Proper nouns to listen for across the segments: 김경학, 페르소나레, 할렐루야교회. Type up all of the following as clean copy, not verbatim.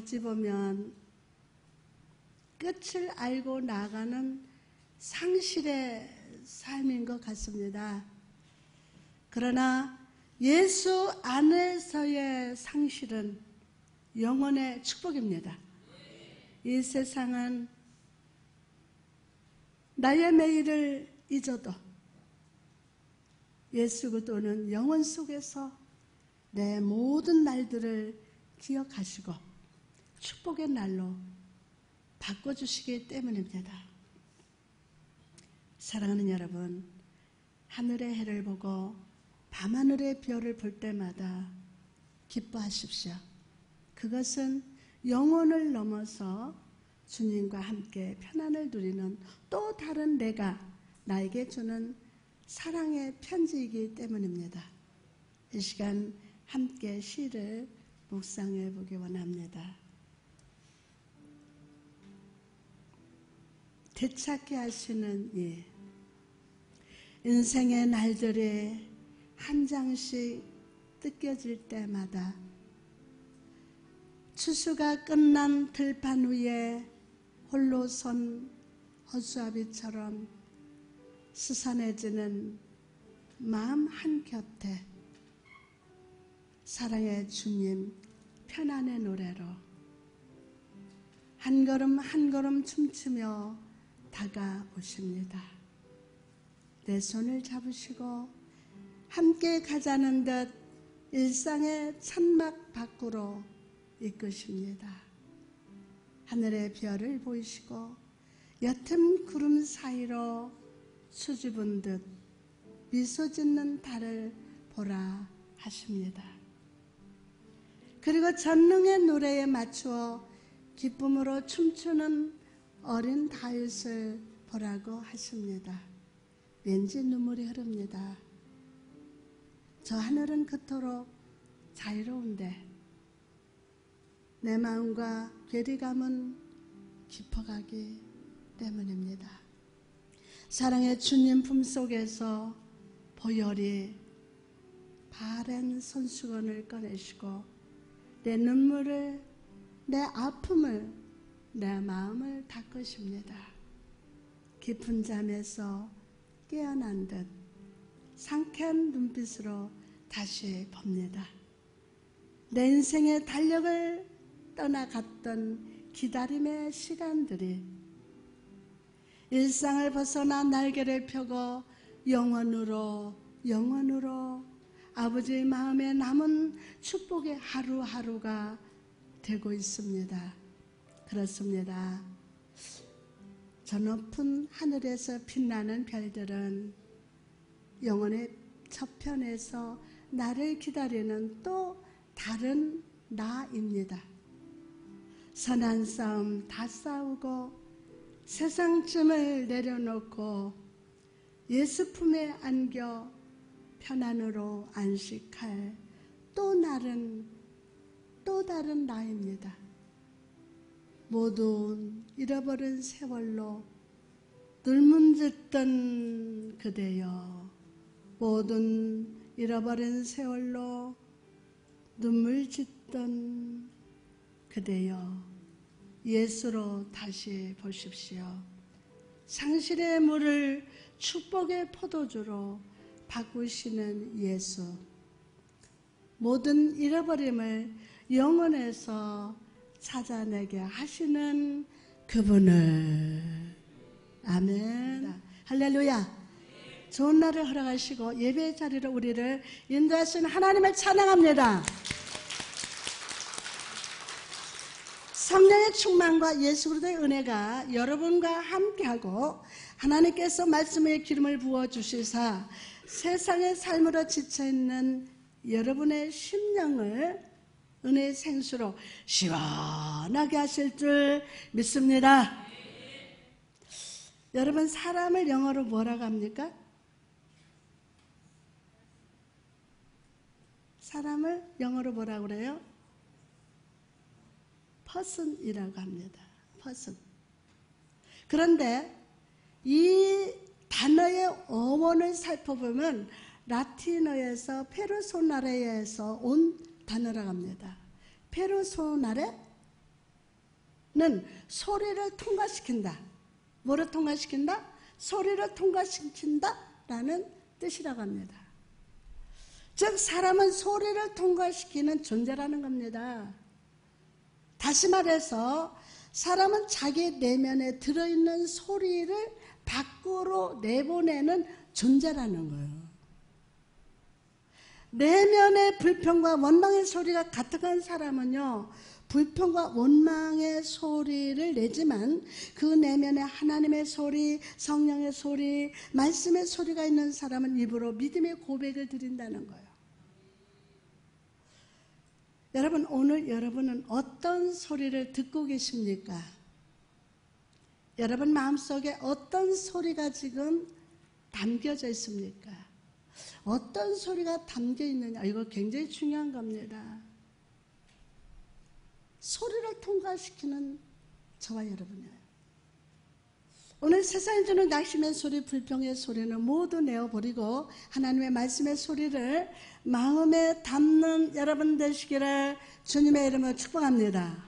어찌 보면 끝을 알고 나가는 상실의 삶인 것 같습니다. 그러나 예수 안에서의 상실은 영혼의 축복입니다. 이 세상은 나의 내일을 잊어도 예수 그리스도는 영혼 속에서 내 모든 날들을 기억하시고 축복의 날로 바꿔주시기 때문입니다. 사랑하는 여러분, 하늘의 해를 보고 밤하늘의 별을 볼 때마다 기뻐하십시오. 그것은 영혼을 넘어서 주님과 함께 편안을 누리는 또 다른 내가 나에게 주는 사랑의 편지이기 때문입니다. 이 시간 함께 시를 묵상해 보기 원합니다. 되찾게 하시는 이 인생의 날들이 한 장씩 뜯겨질 때마다 추수가 끝난 들판 위에 홀로 선 허수아비처럼 스산해지는 마음 한켠에 사랑의 주님 편안의 노래로 한 걸음 한 걸음 춤추며 다가오십니다. 내 손을 잡으시고 함께 가자는 듯 일상의 찬막 밖으로 이끄십니다. 하늘의 별을 보이시고 옅은 구름 사이로 수줍은 듯 미소 짓는 달을 보라 하십니다. 그리고 전능의 노래에 맞추어 기쁨으로 춤추는 어린 다윗을 보라고 하십니다. 왠지 눈물이 흐릅니다. 저 하늘은 그토록 자유로운데 내 마음과 괴리감은 깊어가기 때문입니다. 사랑의 주님 품속에서 보혈이 바른 손수건을 꺼내시고 내 눈물을, 내 아픔을, 내 마음을 닦으십니다. 깊은 잠에서 깨어난 듯 상쾌한 눈빛으로 다시 봅니다. 내 인생의 달력을 떠나갔던 기다림의 시간들이 일상을 벗어나 날개를 펴고 영원으로 아버지의 마음에 남은 축복의 하루하루가 되고 있습니다. 그렇습니다. 저 높은 하늘에서 빛나는 별들은 영혼의 저편에서 나를 기다리는 또 다른 나입니다. 선한 싸움 다 싸우고 세상쯤을 내려놓고 예수 품에 안겨 편안으로 안식할 또 다른 나입니다. 모든 잃어버린 세월로 눈물짓던 그대여, 모든 잃어버린 세월로 눈물짓던 그대여, 예수로 다시 보십시오. 상실의 물을 축복의 포도주로 바꾸시는 예수, 모든 잃어버림을 영혼에서 찾아내게 하시는 그분을. 아멘. 할렐루야. 좋은 날을 허락하시고 예배의 자리로 우리를 인도하신 하나님을 찬양합니다. 성령의 충만과 예수 그리스도의 은혜가 여러분과 함께하고 하나님께서 말씀의 기름을 부어주시사 세상의 삶으로 지쳐있는 여러분의 심령을 은혜의 생수로 시원하게 하실 줄 믿습니다. 여러분, 사람을 영어로 뭐라고 합니까? 사람을 영어로 뭐라고 그래요? person이라고 합니다. person. 그런데 이 단어의 어원을 살펴보면 라틴어에서 페르소나레에서 온 단어라고 합니다. 페르소나레 는 소리를 통과시킨다. 뭐를 통과시킨다? 소리를 통과시킨다라는 뜻이라고 합니다. 즉 사람은 소리를 통과시키는 존재라는 겁니다. 다시 말해서 사람은 자기 내면에 들어있는 소리를 밖으로 내보내는 존재라는 거예요. 내면의 불평과 원망의 소리가 가득한 사람은요, 불평과 원망의 소리를 내지만 그 내면에 하나님의 소리, 성령의 소리, 말씀의 소리가 있는 사람은 입으로 믿음의 고백을 드린다는 거예요. 여러분, 오늘 여러분은 어떤 소리를 듣고 계십니까? 여러분 마음속에 어떤 소리가 지금 담겨져 있습니까? 어떤 소리가 담겨 있느냐, 이거 굉장히 중요한 겁니다. 소리를 통과시키는 저와 여러분이에요. 오늘 세상이 주는 낙심의 소리, 불평의 소리는 모두 내어버리고 하나님의 말씀의 소리를 마음에 담는 여러분 되시기를 주님의 이름으로 축복합니다.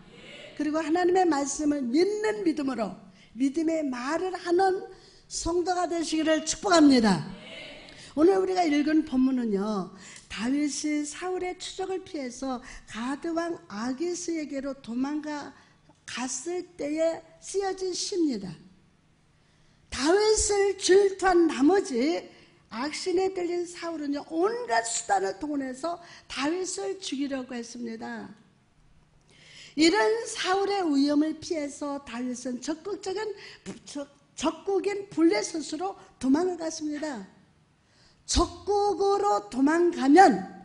그리고 하나님의 말씀을 믿는 믿음으로 믿음의 말을 하는 성도가 되시기를 축복합니다. 오늘 우리가 읽은 본문은요, 다윗이 사울의 추적을 피해서 가드왕 아기스에게로 도망가 갔을 때에 쓰여진 시입니다. 다윗을 질투한 나머지 악신에 들린 사울은요, 온갖 수단을 동원해서 다윗을 죽이려고 했습니다. 이런 사울의 위험을 피해서 다윗은 적국인 블레셋으로 도망을 갔습니다. 적국으로 도망가면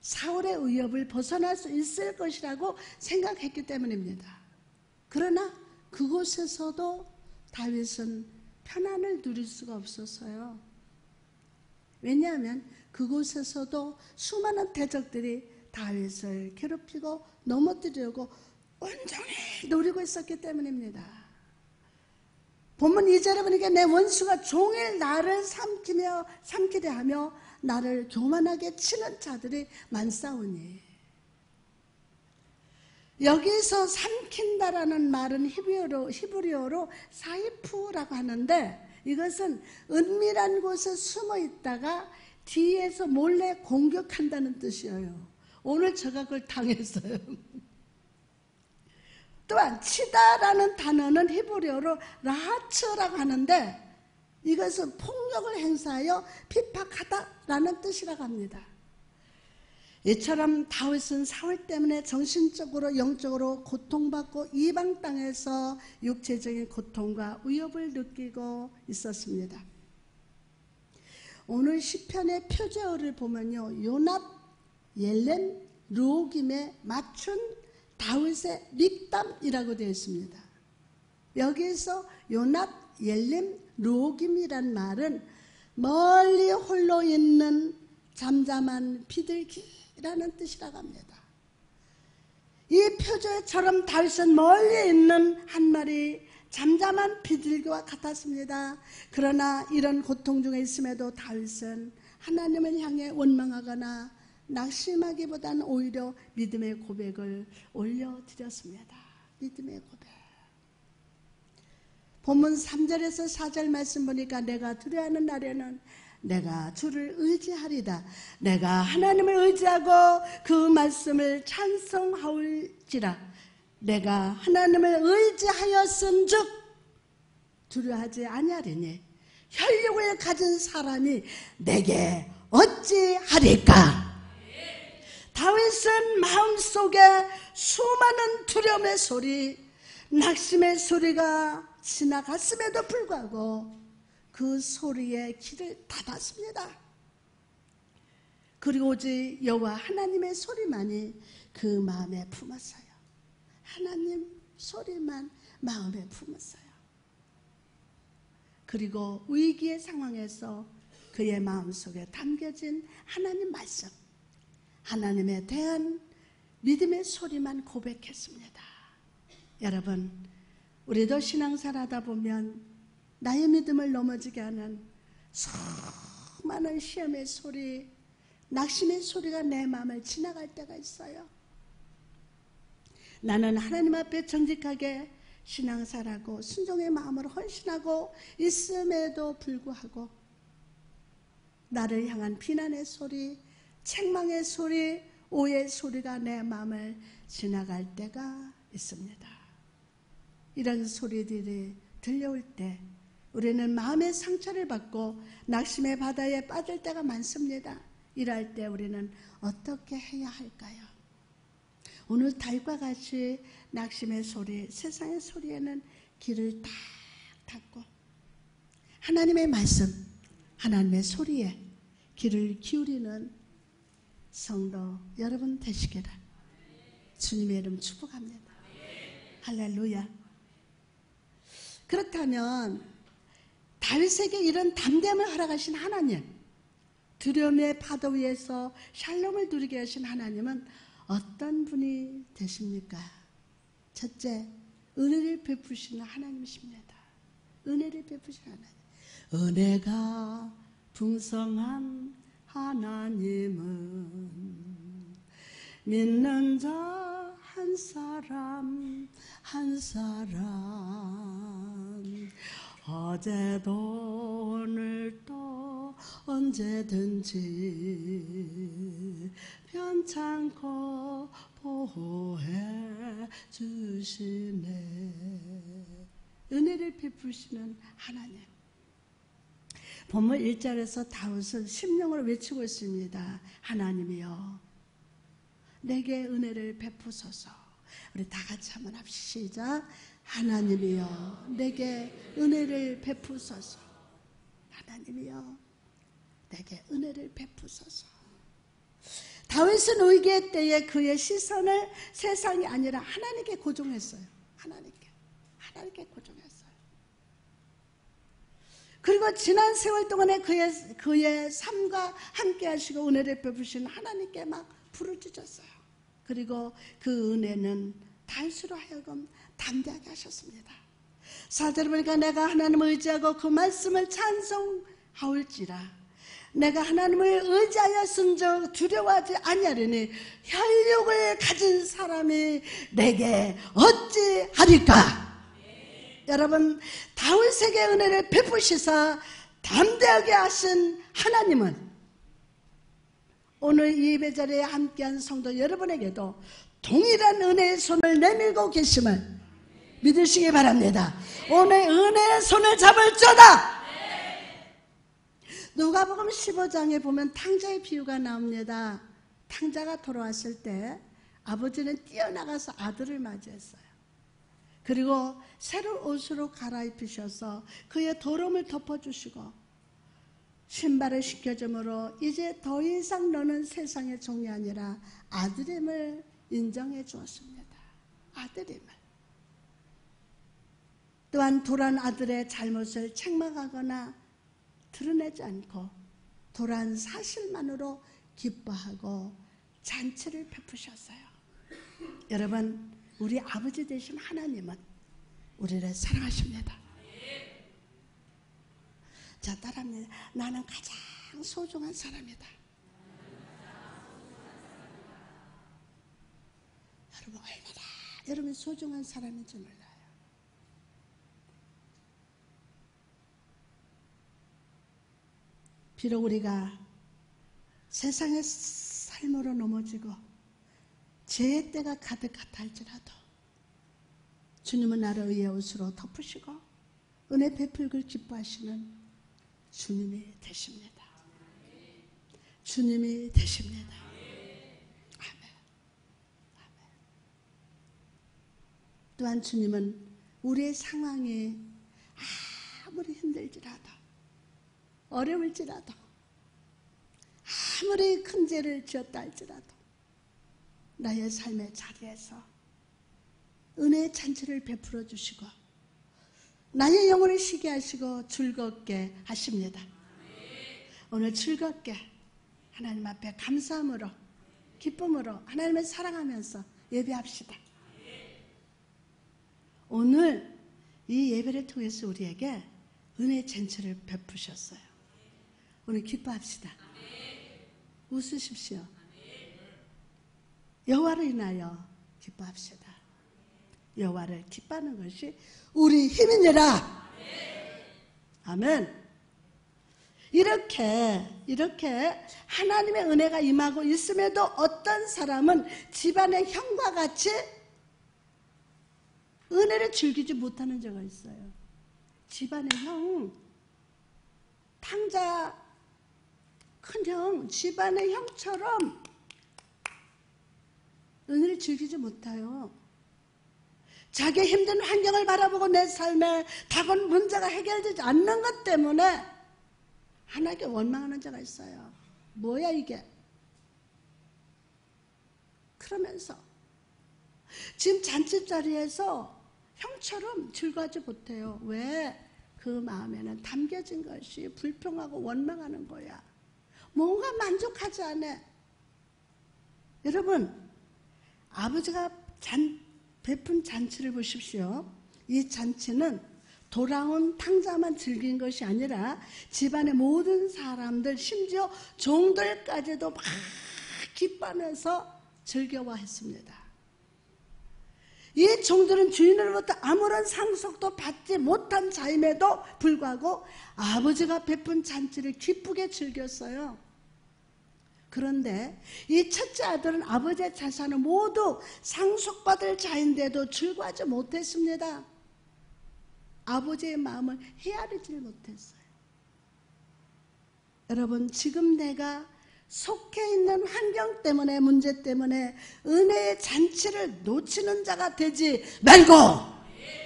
사울의 위협을 벗어날 수 있을 것이라고 생각했기 때문입니다. 그러나 그곳에서도 다윗은 편안을 누릴 수가 없었어요. 왜냐하면 그곳에서도 수많은 대적들이 다윗을 괴롭히고 넘어뜨리려고 온종일 노리고 있었기 때문입니다. 본문 2절에 보니까 내 원수가 종일 나를 삼키려 하며 나를 교만하게 치는 자들이 많사오니, 여기서 삼킨다라는 말은 히브리어로 사이프라고 하는데, 이것은 은밀한 곳에 숨어 있다가 뒤에서 몰래 공격한다는 뜻이에요. 오늘 제가 그걸 당했어요. 또한 치다라는 단어는 히브리어로 라하츠라고 하는데, 이것은 폭력을 행사하여 핍박하다라는 뜻이라고 합니다. 이처럼 다윗은 사울 때문에 정신적으로, 영적으로 고통받고 이방 땅에서 육체적인 고통과 위협을 느끼고 있었습니다. 오늘 시편의 표제어를 보면요, 요납, 옐렘, 르호김에 맞춘 다윗의 믹담이라고 되어 있습니다. 여기에서 요납, 옐렘, 르호김이란 말은 멀리 홀로 있는 잠잠한 비둘기라는 뜻이라고 합니다. 이 표제처럼 다윗은 멀리 있는 한 마리 잠잠한 비둘기와 같았습니다. 그러나 이런 고통 중에 있음에도 다윗은 하나님을 향해 원망하거나 낙심하기보다는 오히려 믿음의 고백을 올려드렸습니다. 믿음의 고백. 본문 3절에서 4절 말씀 보니까 내가 두려워하는 날에는 내가 주를 의지하리다. 내가 하나님을 의지하고 그 말씀을 찬송하올지라. 내가 하나님을 의지하였은 즉 두려워하지 아니하리니 혈육을 가진 사람이 내게 어찌하리까. 다윗은 마음속에 수많은 두려움의 소리, 낙심의 소리가 지나갔음에도 불구하고 그 소리에 귀를 닫았습니다. 그리고 오직 여호와 하나님의 소리만이 그 마음에 품었어요. 하나님 소리만 마음에 품었어요. 그리고 위기의 상황에서 그의 마음속에 담겨진 하나님 말씀, 하나님에 대한 믿음의 소리만 고백했습니다. 여러분, 우리도 신앙생활하다 보면 나의 믿음을 넘어지게 하는 수많은 시험의 소리, 낙심의 소리가 내 마음을 지나갈 때가 있어요. 나는 하나님 앞에 정직하게 신앙사라고 순종의 마음으로 헌신하고 있음에도 불구하고 나를 향한 비난의 소리, 책망의 소리, 오해의 소리가 내 마음을 지나갈 때가 있습니다. 이런 소리들이 들려올 때 우리는 마음의 상처를 받고 낙심의 바다에 빠질 때가 많습니다. 이럴 때 우리는 어떻게 해야 할까요? 오늘 다윗과 같이 낙심의 소리, 세상의 소리에는 귀를 딱 닫고 하나님의 말씀, 하나님의 소리에 귀를 기울이는 성도 여러분 되시기를 주님의 이름 축복합니다. 할렐루야. 그렇다면 다윗에게 이런 담대함을 허락하신 하나님, 두려움의 파도 위에서 샬롬을 누리게 하신 하나님은 어떤 분이 되십니까? 첫째, 은혜를 베푸시는 하나님이십니다. 은혜를 베푸시는 하나님. 은혜가 풍성한 하나님은 믿는 자 한 사람 한 사람 어제도 오늘도 언제든지 편찮고 보호해 주시네. 은혜를 베푸시는 하나님. 본문 1절에서 다윗은 심령으로 외치고 있습니다. 하나님이여 내게 은혜를 베푸소서. 우리 다 같이 한번 합시다. 하나님이여 내게 은혜를 베푸소서. 하나님이여 내게 은혜를 베푸소서. 다윗은 위기의 때에 그의 시선을 세상이 아니라 하나님께 고정했어요. 하나님께 고정했어요. 그리고 지난 세월 동안에 그의 삶과 함께 하시고 은혜를 베푸신 하나님께 막 부르짖었어요. 그리고 그 은혜는 다윗으로 하여금 담대하게 하셨습니다. 4절을 보니까 내가 하나님을 의지하고 그 말씀을 찬송하올지라. 내가 하나님을 의지하였은즉 두려워하지 아니하리니 혈육을 가진 사람이 내게 어찌하리까. 네. 여러분, 다윗에게 은혜를 베푸시사 담대하게 하신 하나님은 오늘 이 예배 자리에 함께한 성도 여러분에게도 동일한 은혜의 손을 내밀고 계심을 믿으시기 바랍니다. 오늘 은혜의 손을 잡을지어다. 누가복음 15장에 보면 탕자의 비유가 나옵니다. 탕자가 돌아왔을 때 아버지는 뛰어나가서 아들을 맞이했어요. 그리고 새로운 옷으로 갈아입히셔서 그의 더러움을 덮어주시고 신발을 씻겨줌으로 이제 더 이상 너는 세상의 종이 아니라 아들임을 인정해 주었습니다. 아들임을. 또한 도란 아들의 잘못을 책망하거나 드러내지 않고 도란 사실만으로 기뻐하고 잔치를 베푸셨어요. 여러분, 우리 아버지 되신 하나님은 우리를 사랑하십니다. 자, 따라합니다. 나는 가장 소중한 사람이다. 여러분, 얼마나 여러분이 소중한 사람인지 몰라요. 비록 우리가 세상의 삶으로 넘어지고 죄의 때가 가득하다 할지라도 주님은 나를 의의 옷으로 덮으시고 은혜 베풀기를 기뻐하시는 주님이 되십니다. 주님이 되십니다. 아멘. 아멘. 또한 주님은 우리의 상황이 아무리 힘들지라도 어려울지라도 아무리 큰 죄를 지었다 할지라도 나의 삶의 자리에서 은혜의 잔치를 베풀어 주시고 나의 영혼을 쉬게 하시고 즐겁게 하십니다. 오늘 즐겁게 하나님 앞에 감사함으로 기쁨으로 하나님을 사랑하면서 예배합시다. 오늘 이 예배를 통해서 우리에게 은혜의 잔치를 베푸셨어요. 오늘 기뻐합시다. 웃으십시오. 여호와를 인하여 기뻐합시다. 여호와를 기뻐하는 것이 우리 힘이니라. 아멘. 이렇게 하나님의 은혜가 임하고 있음에도 어떤 사람은 집안의 형과 같이 은혜를 즐기지 못하는 자가 있어요. 집안의 형, 탕자 큰형, 집안의 형처럼 은혜를 즐기지 못해요. 자기의 힘든 환경을 바라보고 내 삶에 다른 문제가 해결되지 않는 것 때문에 하나님께 원망하는 자가 있어요. 뭐야 이게? 그러면서 지금 잔칫자리에서 형처럼 즐거워하지 못해요. 왜? 그 마음에는 담겨진 것이 불평하고 원망하는 거야. 뭔가 만족하지 않아. 여러분, 아버지가 베푼 잔치를 보십시오. 이 잔치는 돌아온 탕자만 즐긴 것이 아니라 집안의 모든 사람들, 심지어 종들까지도 막 기뻐하면서 즐겨와했습니다. 이 종들은 주인으로부터 아무런 상속도 받지 못한 자임에도 불구하고 아버지가 베푼 잔치를 기쁘게 즐겼어요. 그런데 이 첫째 아들은 아버지의 재산을 모두 상속받을 자인데도 즐거워하지 못했습니다. 아버지의 마음을 헤아리질 못했어요. 여러분, 지금 내가 속해 있는 환경 때문에, 문제 때문에 은혜의 잔치를 놓치는 자가 되지 말고,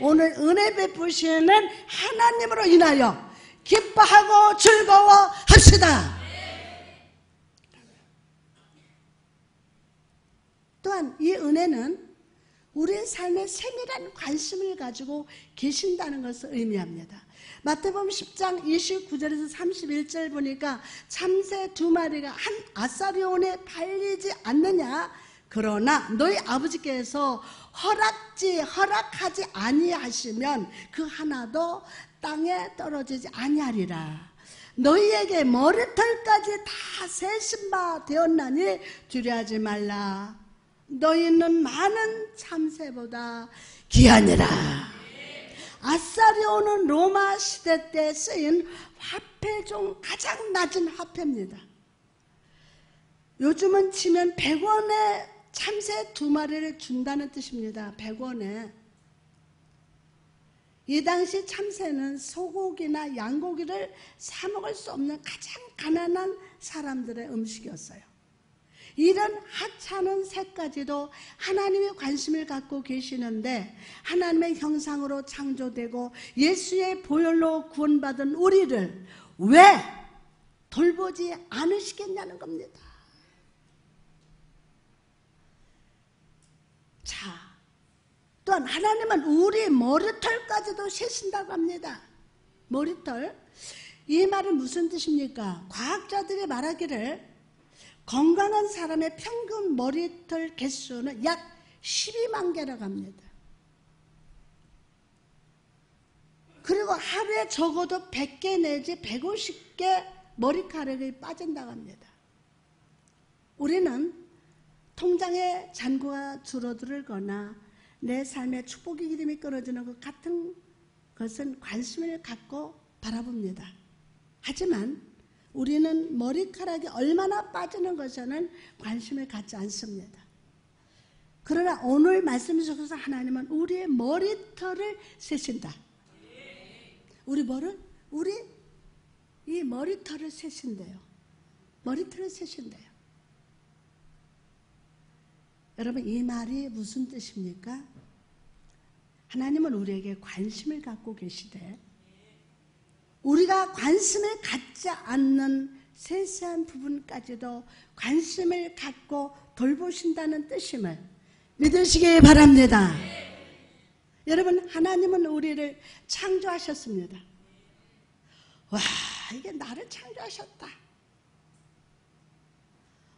오늘 은혜 베푸시는 하나님으로 인하여 기뻐하고 즐거워합시다. 또한 이 은혜는 우리의 삶에 세밀한 관심을 가지고 계신다는 것을 의미합니다. 마태복음 10장 29절에서 31절 보니까 참새 두 마리가 한 아사리온에 팔리지 않느냐? 그러나 너희 아버지께서 허락하지 아니하시면 그 하나도 땅에 떨어지지 아니하리라. 너희에게 머리털까지 다 세신 바 되었나니 두려워하지 말라. 너희는 많은 참새보다 귀하니라. 아사리온은 로마 시대 때 쓰인 화폐 중 가장 낮은 화폐입니다. 요즘은 치면 100원에 참새 두 마리를 준다는 뜻입니다. 100원에. 이 당시 참새는 소고기나 양고기를 사 먹을 수 없는 가장 가난한 사람들의 음식이었어요. 이런 하찮은 새까지도 하나님의 관심을 갖고 계시는데, 하나님의 형상으로 창조되고 예수의 보혈로 구원받은 우리를 왜 돌보지 않으시겠냐는 겁니다. 자, 또한 하나님은 우리 머리털까지도 세신다고 합니다. 머리털, 이 말은 무슨 뜻입니까? 과학자들이 말하기를 건강한 사람의 평균 머리털 개수는 약 12만 개라고 합니다. 그리고 하루에 적어도 100개 내지 150개 머리카락이 빠진다고 합니다. 우리는 통장의 잔고가 줄어들거나 내 삶의 축복의 기름이 끊어지는 것 같은 것은 관심을 갖고 바라봅니다. 하지만 우리는 머리카락이 얼마나 빠지는 것에는 관심을 갖지 않습니다. 그러나 오늘 말씀 속에서 하나님은 우리의 머리털을 세신다. 우리 이 머리털을 세신대요. 머리털을 세신대요. 여러분, 이 말이 무슨 뜻입니까? 하나님은 우리에게 관심을 갖고 계시대, 우리가 관심을 갖지 않는 세세한 부분까지도 관심을 갖고 돌보신다는 뜻임을 믿으시기 바랍니다. 여러분, 하나님은 우리를 창조하셨습니다. 와, 이게 나를 창조하셨다.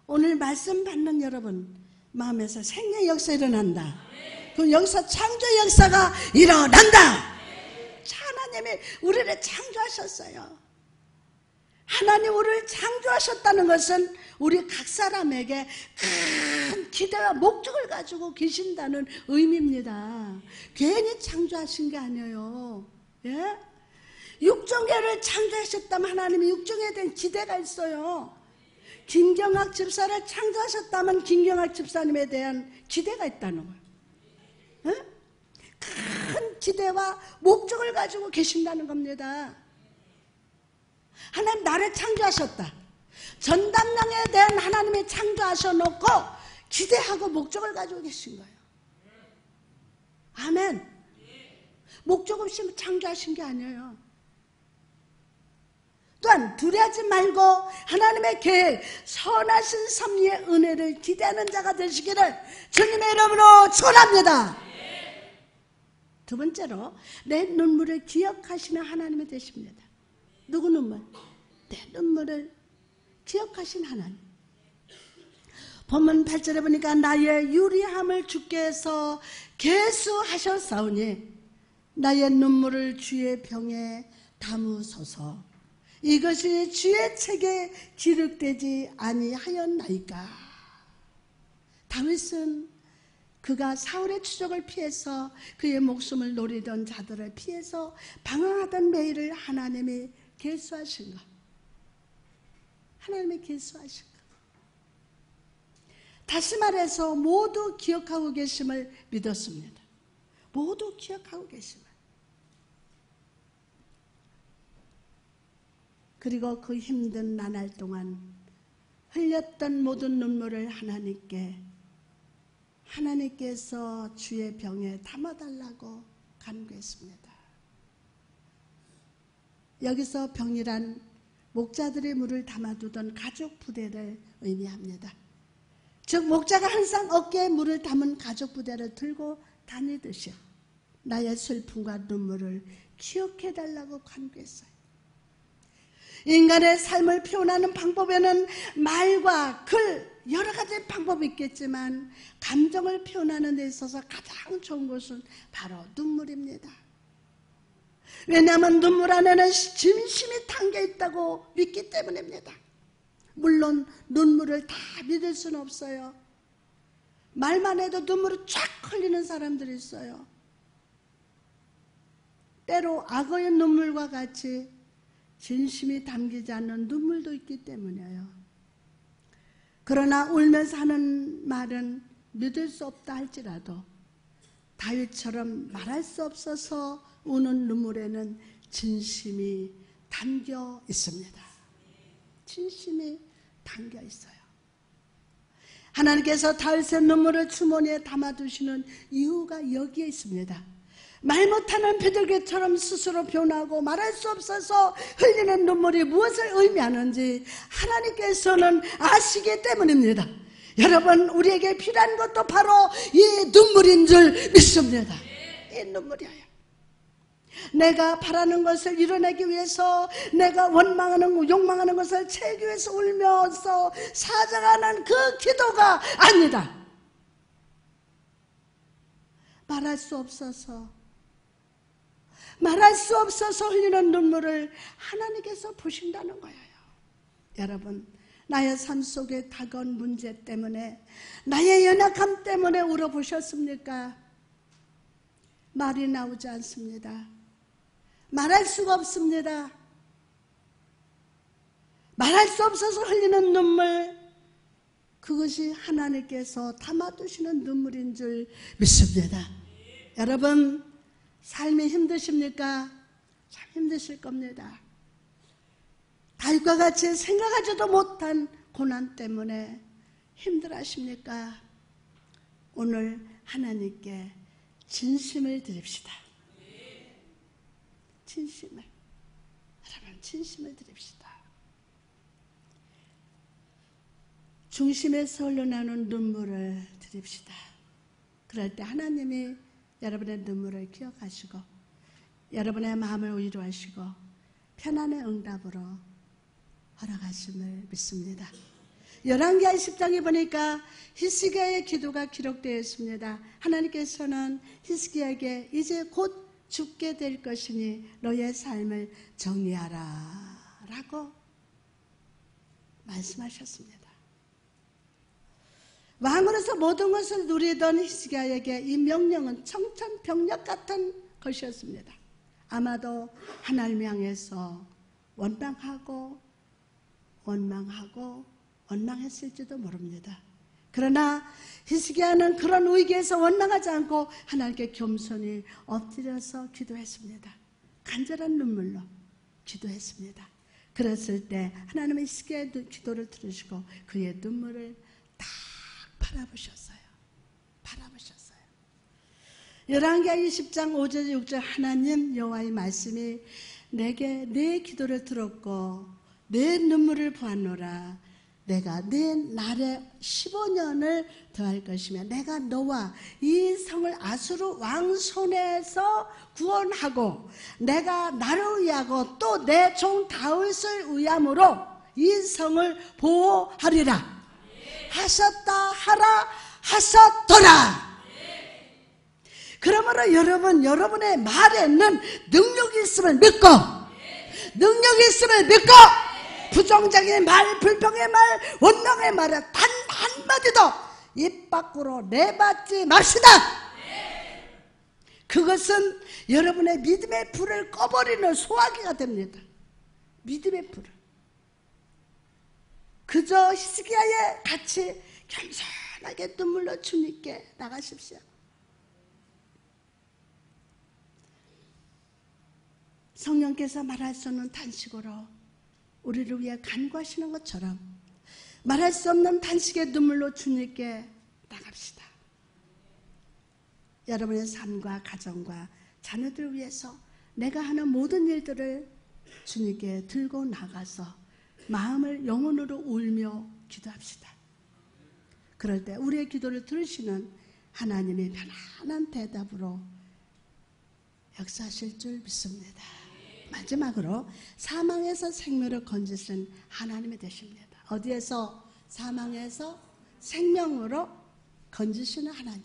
오늘 말씀 받는 여러분 마음에서 생명 역사 일어난다. 그럼 여기서 창조 역사가 일어난다. 하나님이 우리를 창조하셨어요. 하나님 우리를 창조하셨다는 것은 우리 각 사람에게 큰 기대와 목적을 가지고 계신다는 의미입니다. 괜히 창조하신 게 아니에요. 예? 육종계를 창조하셨다면 하나님이 육종에 대한 기대가 있어요. 김경학 집사를 창조하셨다면 김경학 집사님에 대한 기대가 있다는 거예요. 예? 큰 기대와 목적을 가지고 계신다는 겁니다. 하나님 나를 창조하셨다. 전담령에 대한 하나님이 창조하셔놓고 기대하고 목적을 가지고 계신 거예요. 아멘. 목적 없이 창조하신 게 아니에요. 또한 두려워하지 말고 하나님의 계획, 선하신 섭리의 은혜를 기대하는 자가 되시기를 주님의 이름으로 축원합니다. 두 번째로 내 눈물을 기억하시는 하나님이 되십니다. 누구 눈물? 내 눈물을 기억하신 하나님. 본문 8절에 보니까 나의 유리함을 주께서 계수하셨사오니 나의 눈물을 주의 병에 담으소서. 이것이 주의 책에 기록되지 아니하였나이까. 다윗은 그가 사울의 추적을 피해서 그의 목숨을 노리던 자들을 피해서 방황하던 매일을 하나님이 계수하신 것. 하나님의 계수하신 것. 다시 말해서 모두 기억하고 계심을 믿었습니다. 모두 기억하고 계심을. 그리고 그 힘든 나날 동안 흘렸던 모든 눈물을 하나님께서 주의 병에 담아달라고 간구했습니다. 여기서 병이란 목자들의 물을 담아두던 가죽 부대를 의미합니다. 즉 목자가 항상 어깨에 물을 담은 가죽 부대를 들고 다니듯이 나의 슬픔과 눈물을 기억해달라고 간구했어요. 인간의 삶을 표현하는 방법에는 말과 글 여러 가지 방법이 있겠지만 감정을 표현하는 데 있어서 가장 좋은 것은 바로 눈물입니다. 왜냐하면 눈물 안에는 진심이 담겨 있다고 믿기 때문입니다. 물론 눈물을 다 믿을 수는 없어요. 말만 해도 눈물이 쫙 흘리는 사람들이 있어요. 때로 악어의 눈물과 같이 진심이 담기지 않는 눈물도 있기 때문이에요. 그러나 울면서 하는 말은 믿을 수 없다 할지라도 다윗처럼 말할 수 없어서 우는 눈물에는 진심이 담겨 있습니다. 진심이 담겨 있어요. 하나님께서 다윗의 눈물을 주머니에 담아두시는 이유가 여기에 있습니다. 말 못하는 비둘기처럼 스스로 변하고 말할 수 없어서 흘리는 눈물이 무엇을 의미하는지 하나님께서는 아시기 때문입니다. 여러분, 우리에게 필요한 것도 바로 이 눈물인 줄 믿습니다. 이 눈물이에요. 내가 바라는 것을 이뤄내기 위해서, 내가 원망하는, 욕망하는 것을 채우기 위해서 울면서 사정하는 그 기도가 아니다. 말할 수 없어서 흘리는 눈물을 하나님께서 보신다는 거예요. 여러분, 나의 삶 속에 다가온 문제 때문에, 나의 연약함 때문에 울어보셨습니까? 말이 나오지 않습니다. 말할 수가 없습니다. 말할 수 없어서 흘리는 눈물, 그것이 하나님께서 담아두시는 눈물인 줄 믿습니다. 여러분, 삶이 힘드십니까? 참 힘드실 겁니다. 다윗과 같이 생각하지도 못한 고난 때문에 힘들하십니까? 오늘 하나님께 진심을 드립시다. 진심을. 여러분, 진심을 드립시다. 중심에서 흘러나오는 눈물을 드립시다. 그럴 때 하나님이 여러분의 눈물을 기억하시고 여러분의 마음을 위로하시고 편안의 응답으로 허락하심을 믿습니다. 열왕기하 10장에 보니까 히스기야의 기도가 기록되어 있습니다. 하나님께서는 히스기야에게 이제 곧 죽게 될 것이니 너의 삶을 정리하라 라고 말씀하셨습니다. 왕으로서 모든 것을 누리던 히스기야에게 이 명령은 청천벽력 같은 것이었습니다. 아마도 하나님 향해서 원망하고 원망하고 원망했을지도 모릅니다. 그러나 히스기야는 그런 위기에서 원망하지 않고 하나님께 겸손히 엎드려서 기도했습니다. 간절한 눈물로 기도했습니다. 그랬을 때 하나님은 히스기야의 기도를 들으시고 그의 눈물을 딱 바라보셨어요. 바라보셨어요. 열왕기하 20장 5절 6절 하나님 여호와의 말씀이 내게 내 기도를 들었고 내 눈물을 보았노라. 내가 내 날에 15년을 더할 것이며 내가 너와 이 성을 아수르 왕 손에서 구원하고 내가 나를 위하고 또 내 종 다윗을 위함으로 이 성을 보호하리라 하셨다 하라 하셨더라. 그러므로 여러분의 말에는 능력이 있음을 믿고 능력이 있음을 믿고 부정적인 말, 불평의 말, 원망의 말에 단 한마디도 입 밖으로 내받지 맙시다. 그것은 여러분의 믿음의 불을 꺼버리는 소화기가 됩니다. 믿음의 불을. 그저 히스기야에 같이 겸손하게 눈물로 주님께 나가십시오. 성령께서 말할 수 없는 탄식으로 우리를 위해 간구하시는 것처럼 말할 수 없는 탄식의 눈물로 주님께 나갑시다. 여러분의 삶과 가정과 자녀들을 위해서 내가 하는 모든 일들을 주님께 들고 나가서 마음을 영혼으로 울며 기도합시다. 그럴 때 우리의 기도를 들으시는 하나님의 편안한 대답으로 역사하실 줄 믿습니다. 마지막으로 사망에서 생명을 건지신 하나님이 되십니다. 어디에서? 사망에서 생명으로 건지시는 하나님.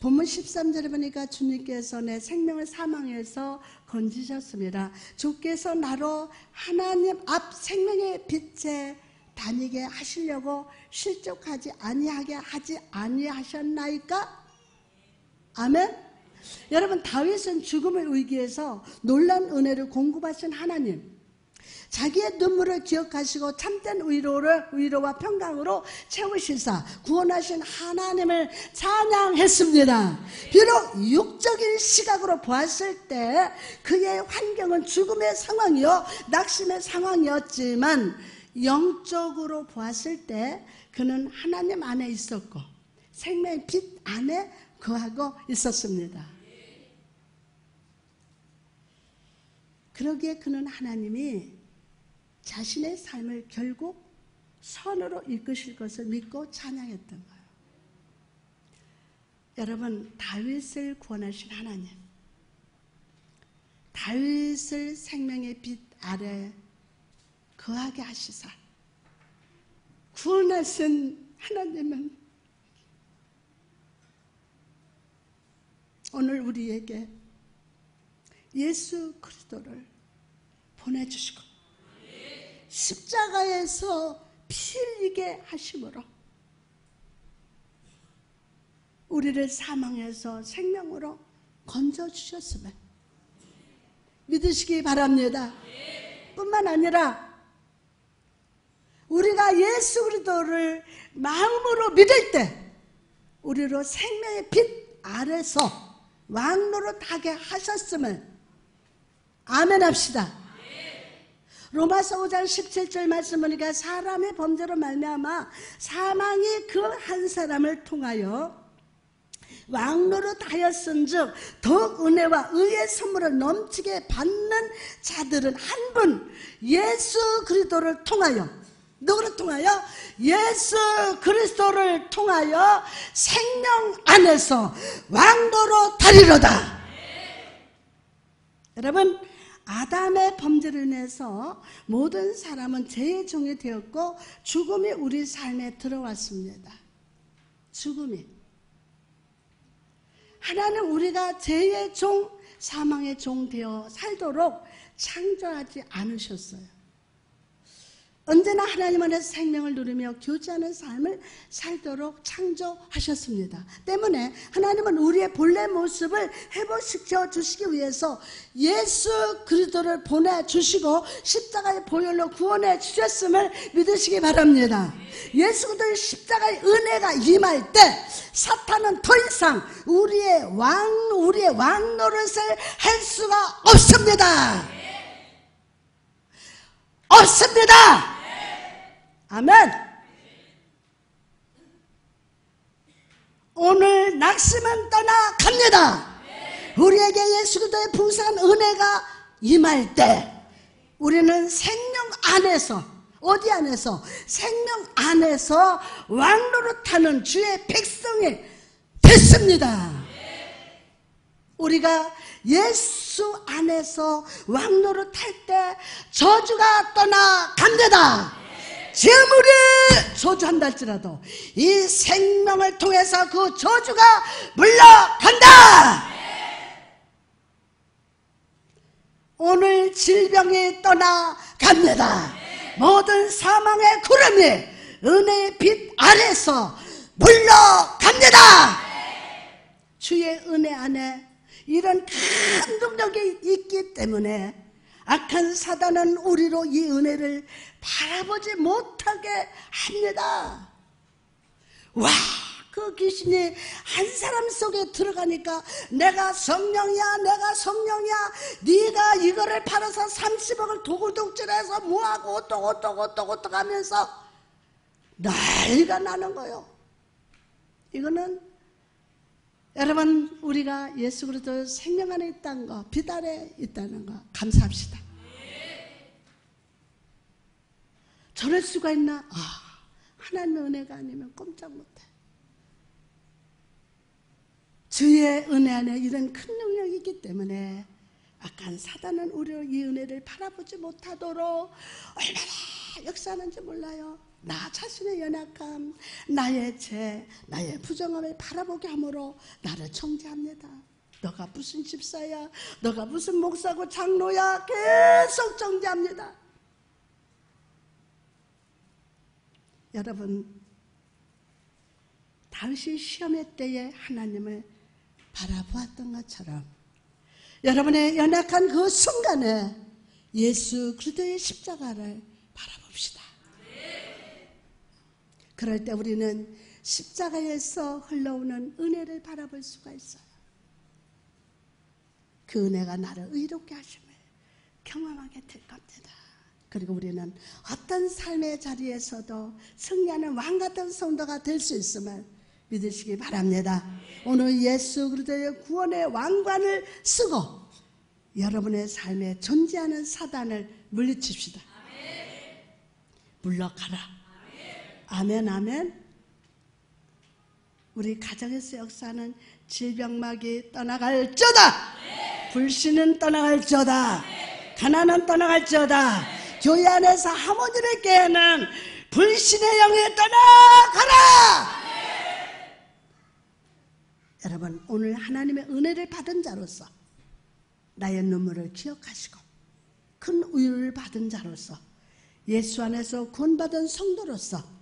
본문 13절에 보니까 주님께서 내 생명을 사망에서 건지셨습니다. 주께서 나로 하나님 앞 생명의 빛에 다니게 하시려고 실족하지 아니하게 하지 아니하셨나이까? 아멘. 여러분, 다윗은 죽음의 위기에서 놀란 은혜를 공급하신 하나님, 자기의 눈물을 기억하시고 참된 위로와 평강으로 채우시사 구원하신 하나님을 찬양했습니다. 비록 육적인 시각으로 보았을 때 그의 환경은 죽음의 상황이요 낙심의 상황이었지만 영적으로 보았을 때 그는 하나님 안에 있었고 생명의 빛 안에 거하고 있었습니다. 그러기에 그는 하나님이 자신의 삶을 결국 선으로 이끄실 것을 믿고 찬양했던 거예요. 여러분, 다윗을 구원하신 하나님, 다윗을 생명의 빛 아래 거하게 하시사 구원하신 하나님은 오늘 우리에게 예수 그리스도를 보내주시고 십자가에서 피 흘리게 하심으로 우리를 사망에서 생명으로 건져주셨음을 믿으시기 바랍니다. 뿐만 아니라 우리가 예수 그리스도를 마음으로 믿을 때 우리로 생명의 빛 아래서 왕노릇 하게 하셨음을 아멘합시다. 로마서 5장 17절 말씀 보니까 사람의 범죄로 말미암아 사망이 그 한 사람을 통하여 왕노릇 하였은즉 더욱 은혜와 의의 선물을 넘치게 받는 자들은 한 분 예수 그리스도를 통하여, 누구를 통하여? 예수 그리스도를 통하여 생명 안에서 왕노로 다리로다. 네. 여러분, 아담의 범죄로 인해서 모든 사람은 죄의 종이 되었고 죽음이 우리 삶에 들어왔습니다. 죽음이. 하나님 우리가 죄의 종, 사망의 종 되어 살도록 창조하지 않으셨어요. 언제나 하나님 안에서 생명을 누리며 교제하는 삶을 살도록 창조하셨습니다. 때문에 하나님은 우리의 본래 모습을 회복시켜 주시기 위해서 예수 그리스도를 보내주시고 십자가의 보혈로 구원해 주셨음을 믿으시기 바랍니다. 예수 그리스도의 십자가의 은혜가 임할 때 사탄은 더 이상 우리의 왕 노릇을 할 수가 없습니다. 없습니다. 아멘. 오늘 낙심은 떠나갑니다. 우리에게 예수 그리스도의 풍성한 은혜가 임할 때 우리는 생명 안에서, 어디 안에서? 생명 안에서 왕노릇하는 주의 백성이 됐습니다. 우리가 예수 안에서 왕노릇 할 때 저주가 떠나갑니다. 지금 우리 저주한다 할지라도 이 생명을 통해서 그 저주가 물러간다. 오늘 질병이 떠나갑니다. 모든 사망의 구름이 은혜의 빛 아래서 물러갑니다. 주의 은혜 안에 이런 큰 능력이 있기 때문에 악한 사단은 우리로 이 은혜를 바라보지 못하게 합니다. 와, 그 귀신이 한 사람 속에 들어가니까 내가 성령이야, 내가 성령이야, 네가 이거를 팔아서 30억을 도굴동질해서 뭐하고 어떡 하면서 난리가 나는 거예요. 이거는 여러분, 우리가 예수 그리스도 생명 안에 있다는 거, 빛 아래 있다는 거 감사합시다. 저럴 수가 있나? 아, 하나님의 은혜가 아니면 꼼짝 못해. 주의 은혜 안에 이런 큰 능력이 있기 때문에 악한 사단은 우리의 이 은혜를 바라보지 못하도록 얼마나 역사하는지 몰라요. 나 자신의 연약함, 나의 죄, 나의 부정함을 바라보게 함으로 나를 정죄합니다. 너가 무슨 집사야, 너가 무슨 목사고 장로야, 계속 정죄합니다. 여러분, 당시 시험의 때에 하나님을 바라보았던 것처럼 여러분의 연약한 그 순간에 예수 그리스도의 십자가를 바라봅시다. 그럴 때 우리는 십자가에서 흘러오는 은혜를 바라볼 수가 있어요. 그 은혜가 나를 의롭게 하심을 경험하게 될 겁니다. 그리고 우리는 어떤 삶의 자리에서도 승리하는 왕같은 성도가 될 수 있음을 믿으시기 바랍니다. 오늘 예수 그리스도의 구원의 왕관을 쓰고 여러분의 삶에 존재하는 사단을 물리칩시다. 물러가라. 아멘, 아멘. 우리 가정에서 역사는 질병막이 떠나갈지어다. 네. 불신은 떠나갈지어다. 네. 가난은 떠나갈지어다. 네. 교회 안에서 하모니를 깨는 불신의 영이 떠나가라. 네. 여러분, 오늘 하나님의 은혜를 받은 자로서 나의 눈물을 기억하시고 큰 우유를 받은 자로서 예수 안에서 구원받은 성도로서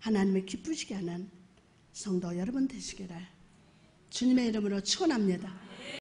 하나님을 기쁘시게 하는 성도 여러분 되시기를 주님의 이름으로 축원합니다.